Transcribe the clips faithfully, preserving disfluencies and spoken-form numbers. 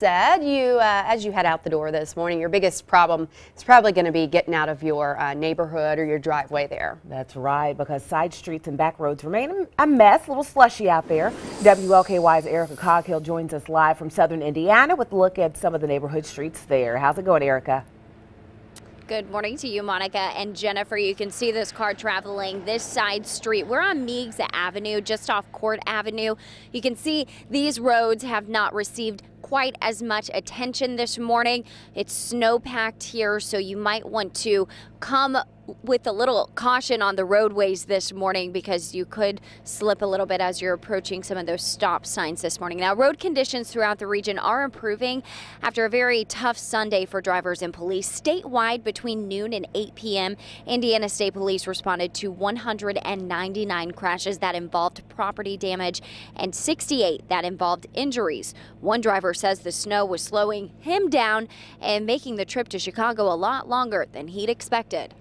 said, you, uh, as you head out the door this morning, your biggest problem is probably going to be getting out of your uh, neighborhood or your driveway there. That's right, because side streets and back roads remain a mess, a little slushy out there. W L K Y's Erica Coghill joins us live from southern Indiana with a look at some of the neighborhood streets there. How's it going, Erica? Good morning to you, Monica and Jennifer. You can see this car traveling this side street. We're on Meigs Avenue, just off Court Avenue. You can see these roads have not received quite as much attention this morning. It's snow-packed here, so you might want to come with a little caution on the roadways this morning because you could slip a little bit as you're approaching some of those stop signs this morning. Now, road conditions throughout the region are improving after a very tough Sunday for drivers and police. Statewide, between noon and eight P M, Indiana State Police responded to one hundred ninety-nine crashes that involved property damage and sixty-eight that involved injuries. One driver says the snow was slowing him down and making the trip to Chicago a lot longer than he'd expected.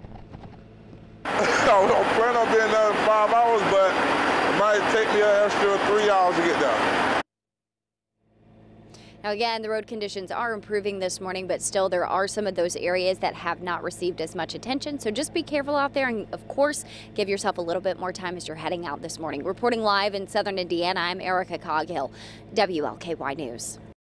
I don't plan on being there in five hours, but it might take me an extra three hours to get there. Now again, the road conditions are improving this morning, but still there are some of those areas that have not received as much attention. So just be careful out there and, of course, give yourself a little bit more time as you're heading out this morning. Reporting live in southern Indiana, I'm Erica Coghill, W L K Y News.